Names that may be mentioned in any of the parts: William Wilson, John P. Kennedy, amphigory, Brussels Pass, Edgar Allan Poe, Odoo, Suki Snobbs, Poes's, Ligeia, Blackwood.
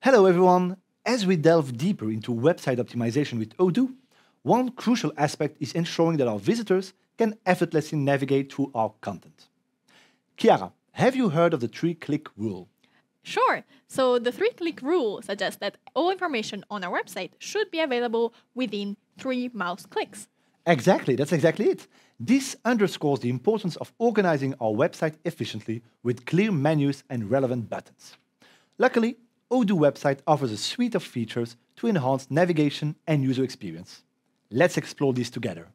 Hello everyone! As we delve deeper into website optimization with Odoo, one crucial aspect is ensuring that our visitors can effortlessly navigate through our content. Chiara, have you heard of the three-click rule? Sure! So the three-click rule suggests that all information on our website should be available within 3 mouse clicks. Exactly, that's exactly it. This underscores the importance of organizing our website efficiently with clear menus and relevant buttons. Luckily, Odoo website offers a suite of features to enhance navigation and user experience. Let's explore these together.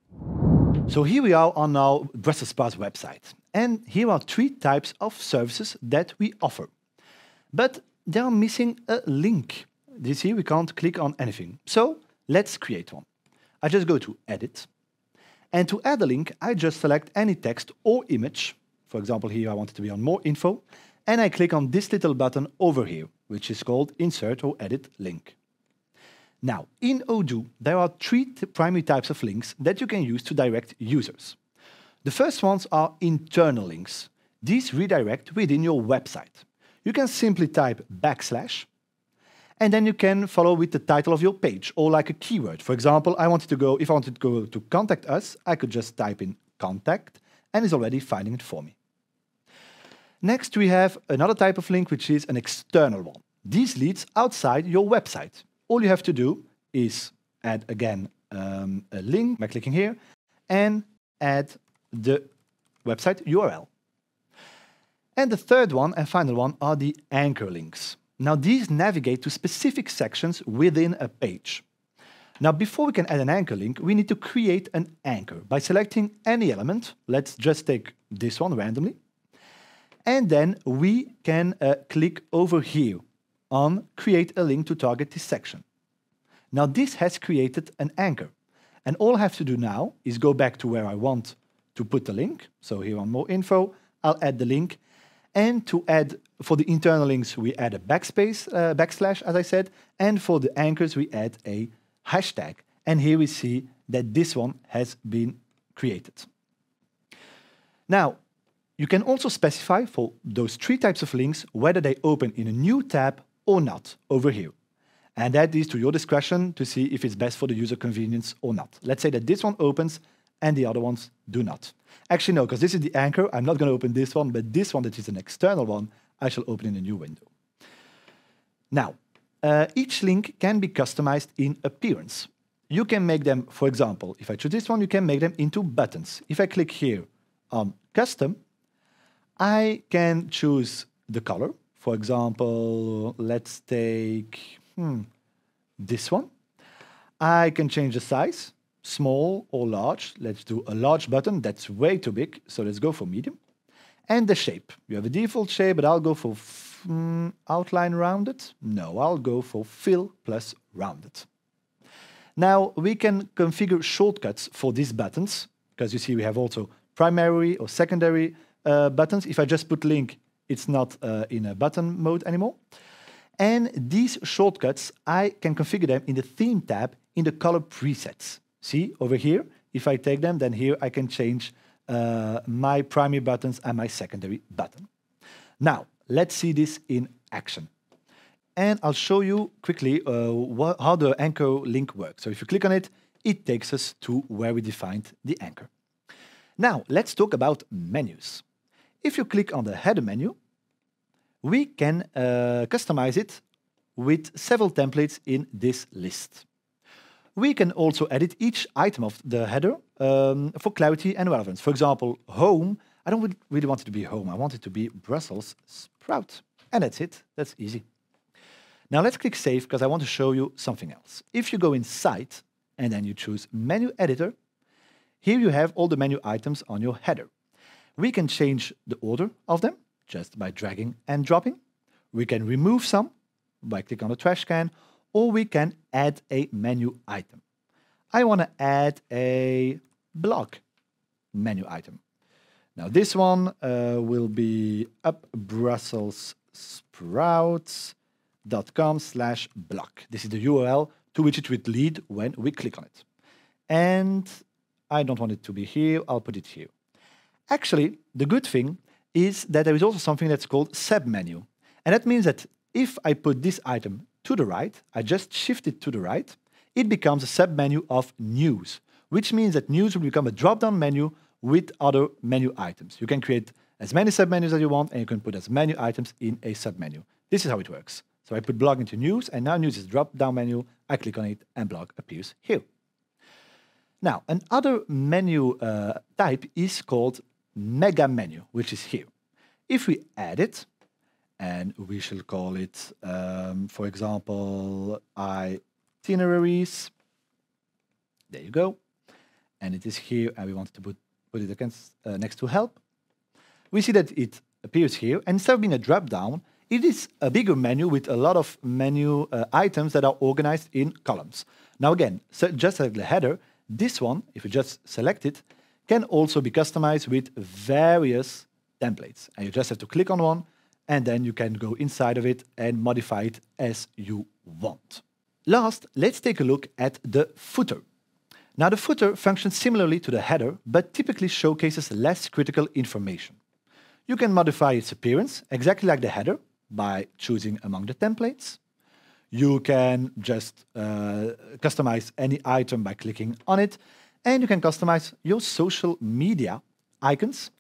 So here we are on our Brussels Pass website, and here are 3 types of services that we offer. But they are missing a link. You see, we can't click on anything. So let's create one. I just go to Edit, and to add a link, I just select any text or image. For example, here I want it to be on more info, and I click on this little button over here, which is called Insert or Edit Link. Now, in Odoo, there are 3 primary types of links that you can use to direct users. The first ones are internal links. These redirect within your website. You can simply type \, and then you can follow with the title of your page or like a keyword. For example, if I wanted to go to Contact Us, I could just type in Contact, and it's already finding it for me. Next, we have another type of link, which is an external one. These leads outside your website. All you have to do is add again a link by clicking here and add the website URL. And the third one and final one are the anchor links. Now, these navigate to specific sections within a page. Now, before we can add an anchor link, we need to create an anchor by selecting any element. Let's just take this one randomly. And then we can click over here on Create a Link to Target This Section. Now this has created an anchor. And all I have to do now is go back to where I want to put the link. So here on More Info, I'll add the link. And for the internal links, we add a \, as I said. And for the anchors, we add a hashtag. And here we see that this one has been created. Now, you can also specify for those 3 types of links whether they open in a new tab or not over here. And that is to your discretion to see if it's best for the user convenience or not. Let's say that this one opens and the other ones do not. Actually, no, because this is the anchor. I'm not going to open this one, but this one that is an external one, I shall open in a new window. Now, each link can be customized in appearance. You can make them, for example, if I choose this one, you can make them into buttons. If I click here on Custom, I can choose the color. For example, let's take this one. I can change the size, small or large. Let's do a large button. That's way too big, so let's go for medium. And the shape. You have a default shape, but I'll go for outline rounded. No, I'll go for fill plus rounded. Now, we can configure shortcuts for these buttons, because you see we have also primary or secondary buttons. If I just put link, it's not in a button mode anymore. And these shortcuts, I can configure them in the Theme tab in the color presets. See, over here, if I take them, then here I can change my primary buttons and my secondary button. Now, let's see this in action. And I'll show you quickly how the anchor link works. So if you click on it, it takes us to where we defined the anchor. Now, let's talk about menus. If you click on the header menu, we can customize it with several templates in this list. We can also edit each item of the header for clarity and relevance. For example, home. I don't really want it to be home. I want it to be Brussels sprout. And that's it. That's easy. Now let's click Save because I want to show you something else. If you go inside and then you choose Menu Editor, here you have all the menu items on your header. We can change the order of them just by dragging and dropping. We can remove some by clicking on the trash can, or we can add a menu item. I want to add a blog menu item. Now this one will be brusselssprouts.com/blog. This is the URL to which it would lead when we click on it. And I don't want it to be here, I'll put it here. Actually, the good thing is that there is also something that's called submenu. And that means that if I put this item to the right, I just shift it to the right, it becomes a submenu of News, which means that News will become a drop-down menu with other menu items. You can create as many submenus as you want, and you can put as many items in a submenu. This is how it works. So I put blog into News, and now News is a drop-down menu. I click on it, and blog appears here. Now, another menu type is called mega menu, which is here. If we add it, and we shall call it, for example, itineraries. There you go. And it is here, and we want to put it against, next to help. We see that it appears here. And instead of being a drop-down, it is a bigger menu with a lot of menu items that are organized in columns. Now again, so just like the header, this one, if you just select it, can also be customized with various templates. And you just have to click on one, and then you can go inside of it and modify it as you want. Last, let's take a look at the footer. Now the footer functions similarly to the header, but typically showcases less critical information. You can modify its appearance, exactly like the header, by choosing among the templates. You can just customize any item by clicking on it, and you can customize your social media icons.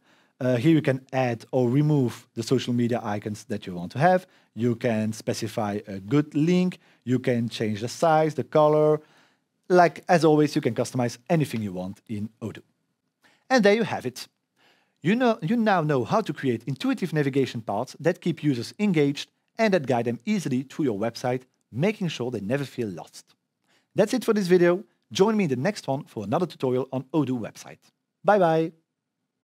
Here you can add or remove the social media icons that you want to have. You can specify a good link. You can change the size, the color. Like as always, you can customize anything you want in Odoo. And there you have it. You now know how to create intuitive navigation paths that keep users engaged and that guide them easily through your website, making sure they never feel lost. That's it for this video. Join me in the next one for another tutorial on Odoo website. Bye bye!